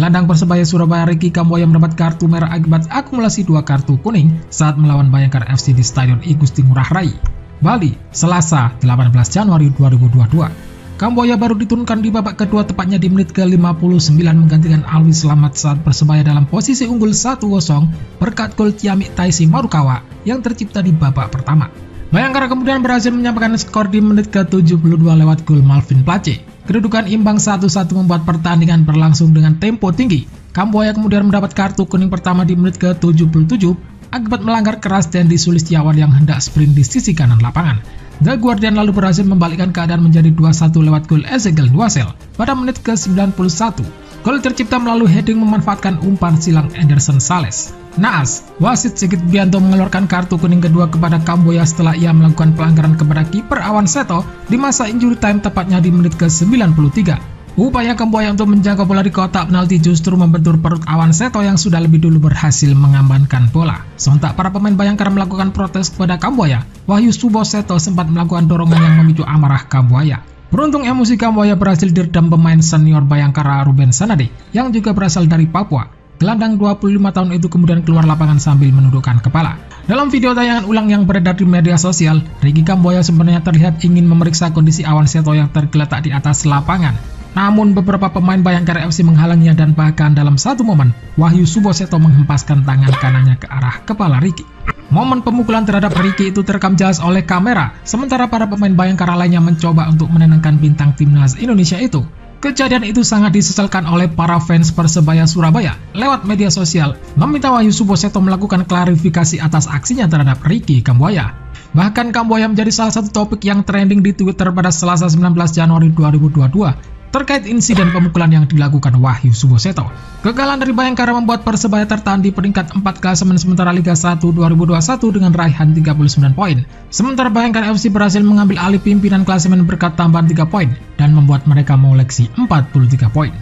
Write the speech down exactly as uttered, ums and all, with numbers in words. Gelandang Persebaya Surabaya Ricky Kambuaya mendapat kartu merah akibat akumulasi dua kartu kuning saat melawan Bhayangkara F C di Stadion I Gusti Ngurah Rai, Bali, Selasa delapan belas Januari dua ribu dua puluh dua. Kambuaya baru diturunkan di babak kedua tepatnya di menit ke lima puluh sembilan menggantikan Alwi Selamat saat Persebaya dalam posisi unggul satu kosong berkat gol Tiami Taisi Marukawa yang tercipta di babak pertama. Bhayangkara kemudian berhasil menyampaikan skor di menit ke tujuh puluh dua lewat gol Malvin Pace. Kedudukan imbang satu satu membuat pertandingan berlangsung dengan tempo tinggi. Kambuaya kemudian mendapat kartu kuning pertama di menit ke tujuh puluh tujuh akibat melanggar keras Dendi Sulistiawan yang hendak sprint di sisi kanan lapangan. The Guardian lalu berhasil membalikkan keadaan menjadi dua satu lewat gol Ezequiel Dwasel pada menit ke sembilan puluh satu. Gol tercipta melalui heading memanfaatkan umpan silang Anderson Sales. Naas, wasit Sigit Gianto mengeluarkan kartu kuning kedua kepada Kambuaya setelah ia melakukan pelanggaran kepada kiper Awan Seto di masa injury time tepatnya di menit ke sembilan puluh tiga. Upaya Kambuaya untuk menjaga bola di kotak penalti justru membentur perut Awan Seto yang sudah lebih dulu berhasil mengamankan bola. Sontak para pemain Bhayangkara melakukan protes kepada Kambuaya. Wahyu Subo Seto sempat melakukan dorongan yang memicu amarah Kambuaya. Beruntung emosi Kambuaya berhasil diredam pemain senior Bhayangkara Ruben Sanadi yang juga berasal dari Papua. Gelandang dua puluh lima tahun itu kemudian keluar lapangan sambil menundukkan kepala. Dalam video tayangan ulang yang beredar di media sosial, Ricky Kambuaya sebenarnya terlihat ingin memeriksa kondisi Awan Seto yang tergeletak di atas lapangan. Namun beberapa pemain Bayangkan F C menghalanginya dan bahkan dalam satu momen, Wahyu Subo Seto menghempaskan tangan kanannya ke arah kepala Ricky. Momen pemukulan terhadap Ricky itu terekam jelas oleh kamera, sementara para pemain Bayangkara lainnya mencoba untuk menenangkan bintang timnas Indonesia itu. Kejadian itu sangat disesalkan oleh para fans Persebaya Surabaya lewat media sosial meminta Wahyu Subo Seto melakukan klarifikasi atas aksinya terhadap Ricky Kambuaya. Bahkan Kambuaya menjadi salah satu topik yang trending di Twitter pada Selasa sembilan belas Januari dua ribu dua puluh dua terkait insiden pemukulan yang dilakukan Wahyu Subo Seto. Kekalahan dari Bhayangkara membuat Persebaya tertahan di peringkat empat klasemen sementara Liga satu dua ribu dua puluh satu dengan raihan tiga puluh sembilan poin. Sementara Bhayangkara F C berhasil mengambil alih pimpinan klasemen berkat tambahan tiga poin dan membuat mereka mengoleksi empat puluh tiga poin.